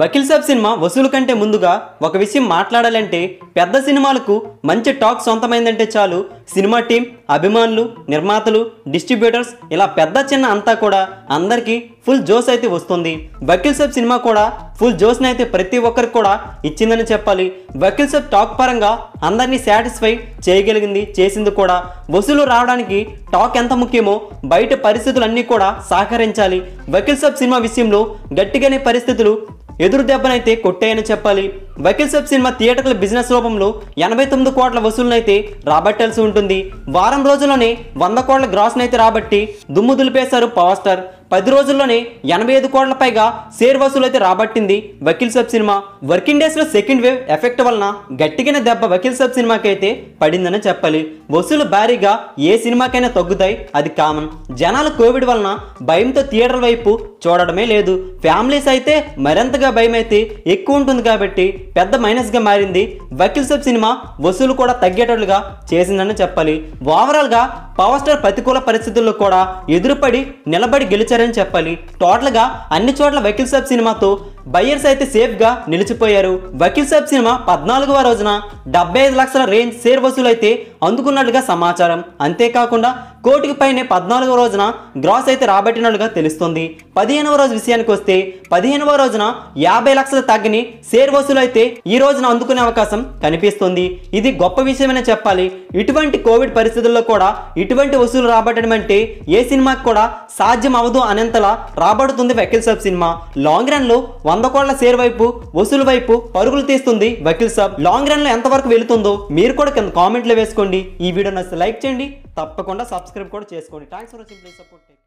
Vakeel Saab cinema వసూలు కంటే ముందుగా ఒక విషయం మాట్లాడాలంటే పెద్ద సినిమాలకు మంచి టాక్ సొంతమైందంటే చాలు సినిమా టీం, అభిమానులు, నిర్మాతలు, డిస్ట్రిబ్యూటర్స్ ఇలా పెద్ద చిన్న అంతా కూడా అందరికీ ఫుల్ జోస్ అయితే వస్తుంది. వకీల్ సాబ్ సినిమా కూడా ఫుల్ జోస్ని అయితే ప్రతి ఒక్కరికి కూడా ఇచ్చిందని చెప్పాలి. వకీల్ సాబ్ టాక్ పరంగా అందరినీ సాటిస్ఫై చేయగలిగింది, చేసింది కూడా. వసూలు రావడానికి టాక్ ఎంత ముఖ్యమో బయట పరిస్థితులన్నీ కూడా సహకరించాలి. వకీల్ సాబ్ సినిమా విషయంలో గట్టిగానే పరిస్థితులు ఎదురు దెబ్బనైతే కొట్టాయని చెప్పాలి. వకీల్ సాబ్ సినిమా థియేటర్ల బిజినెస్ రూపంలో 89 కోట్ల వసూలునైతే రాబట్టాల్సి ఉంటుంది. వారం రోజుల్లోనే 100 కోట్ల గ్రాస్నైతే రాబట్టి దుమ్ము దులిపేశారు పవర్ స్టార్. 10 రోజుల్లోనే 85 కోట్ల పైగా షేర్ వసూలు అయితే రాబట్టింది వకీల్ సాబ్ సినిమా. వర్కింగ్ డేస్లో సెకండ్ వేవ్ ఎఫెక్ట్ వలన గట్టిగానే దెబ్బ వకీల్ సాబ్ సినిమాకి అయితే పడిందని చెప్పాలి. వసూలు భారీగా ఏ సినిమాకైనా తగ్గుతాయి, అది కామన్. జనాలు కోవిడ్ వలన భయంతో థియేటర్ వైపు చూడడమే లేదు. ఫ్యామిలీస్ అయితే మరింతగా భయం అయితే ఎక్కువ ఉంటుంది కాబట్టి పెద్ద మైనస్గా మారింది. వకీల్ సాబ్ సినిమా వసూలు కూడా తగ్గేటట్లుగా చేసిందని చెప్పాలి. ఓవరాల్గా పవర్ స్టార్ ప్రతికూల పరిస్థితుల్లో కూడా ఎదురుపడి నిలబడి గెలిచారని చెప్పాలి. టోటల్గా అన్ని చోట్ల వకీల్ సాబ్ సినిమాతో బయ్యర్స్ అయితే సేఫ్గా నిలిచిపోయారు. వకీల్ సాబ్ సినిమా 14వ రోజున 75 లక్షల రేంజ్ షేర్ వసూలు అయితే అందుకున్నట్లుగా సమాచారం. అంతేకాకుండా 1 కోటికి పైనే 14వ రోజున గ్రాస్ అయితే రాబట్టినట్లుగా తెలుస్తుంది. 15వ రోజు విషయానికి వస్తే 15వ రోజున 50 లక్షల తగ్గిని షేర్ వసూలు అయితే ఈ రోజున అందుకునే అవకాశం కనిపిస్తుంది. ఇది గొప్ప విషయమనే చెప్పాలి. ఇటువంటి కోవిడ్ పరిస్థితుల్లో కూడా ఇటువంటి వసూలు రాబట్టడం అంటే ఏ సినిమాకి కూడా సాధ్యం అవదు అనేంతలా రాబడుతుంది వకీల్ సాబ్ సినిమా. లాంగ్ రన్లో 100 కోట్ల షేర్ వైపు వసూలు వైపు పరుగులు తీస్తుంది వకీల్ సాబ్. లాంగ్ రన్లో ఎంతవరకు వెళుతుందో మీరు కూడా కింద కామెంట్లో వేసుకోండి. ఈ వీడియో నచ్చితే లైక్ చేయండి, తప్పకుండా సబ్స్క్రైబ్ కూడా చేసుకోండి. Thanks for watching, please support.